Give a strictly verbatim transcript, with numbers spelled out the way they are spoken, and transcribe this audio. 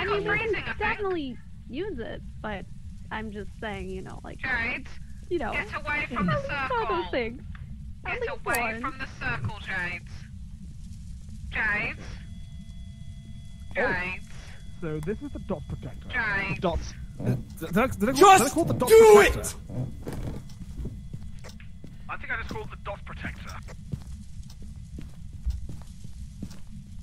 I mean, they can definitely use it, but I'm just saying, you know, like, all right, you know, get away from the circle. All those things. Get away from the circle, Jades. Jades. Jades. Oh. So this is the dot protector. Jades. The dots. Did I, did I, just did I the dot do protector? It! I think I just called the dot protector.